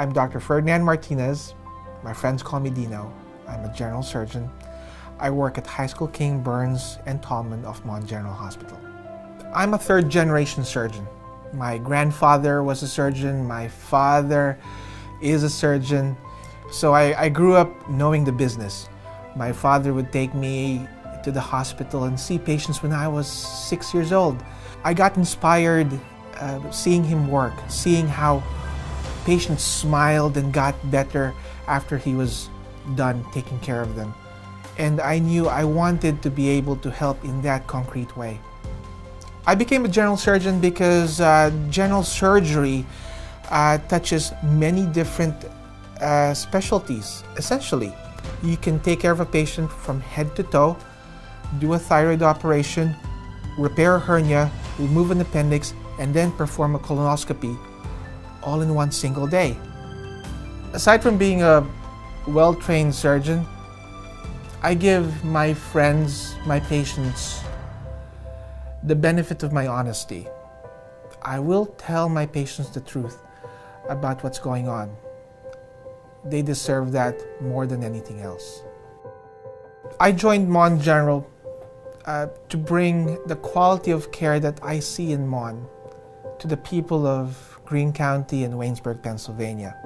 I'm Dr. Ferdinand Martinez. My friends call me Dino. I'm a general surgeon. I work at Heiskell King Burns Tallman of Mon General Hospital. I'm a third-generation surgeon. My grandfather was a surgeon. My father is a surgeon. So I grew up knowing the business. My father would take me to the hospital and see patients when I was 6 years old. I got inspired seeing him work, seeing how patients smiled and got better after he was done taking care of them. And I knew I wanted to be able to help in that concrete way. I became a general surgeon because general surgery touches many different specialties. Essentially, you can take care of a patient from head to toe, do a thyroid operation, repair a hernia, remove an appendix, and then perform a colonoscopy all in one single day. Aside from being a well-trained surgeon, I give my friends, my patients, the benefit of my honesty. I will tell my patients the truth about what's going on. They deserve that more than anything else. I joined Mon General to bring the quality of care that I see in Mon to the people of Greene County and Waynesburg, Pennsylvania.